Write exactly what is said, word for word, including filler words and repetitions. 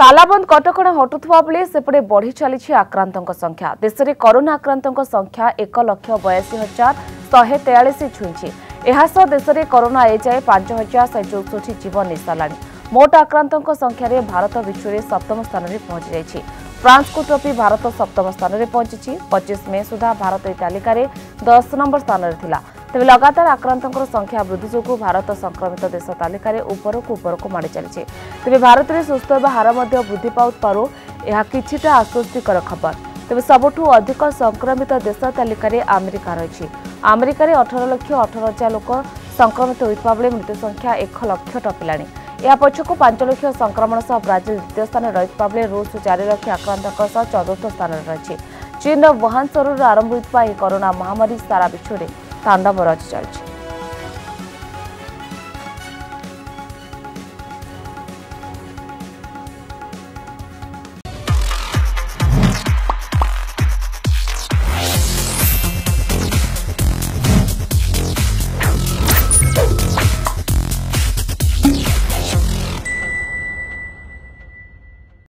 तालाबंद कटकणा हटुवा बेले सेपटे बढ़ी चली आक्रांतों संख्या। देश में कोरोना आक्रांतों संख्या एक लक्ष बयासी हजार शहे तेयालीस छुईं। एहासह देश में कोरोना एजाए पांच हजार शहे चौसठी जीवन नहीं सारा। मोट आक्रांतों संख्य भारत विश्व सप्तम स्थान में पहुंच जाए। फ्रांस को टपी भारत सप्तम स्थान में पहुंची। पच्चीस मे सुधा भारत तालिका में दस नंबर स्थान में। तेज लगातार आक्रांतों संख्या वृद्धि जो भारत संक्रमित देश तालिका में उपरकू उपरकू माड़ चली। तेज भारत में सुस्थ हार वृद्धि पाउपारू यह किछिटा आश्वस्तिकर खबर। तेज सबुठ अधिक संक्रमित देश तालिका में आमेरिका रही। आमेरिकार अठारह लक्ष अठारह हजार लोक संक्रमित होता बेले मृत्यु संख्या एक लक्ष टपिला। यह पछक पांच लक्ष संक्रमण सह ब्राजिल द्वितीय स्थान रही बेले रूस चारि लक्ष आक्रांतों सह चतुर्थ स्थान रही। चीन वुहान सहर आरंभ होता कोरोना महामारी सारा विश्व में तांडव रची चलती।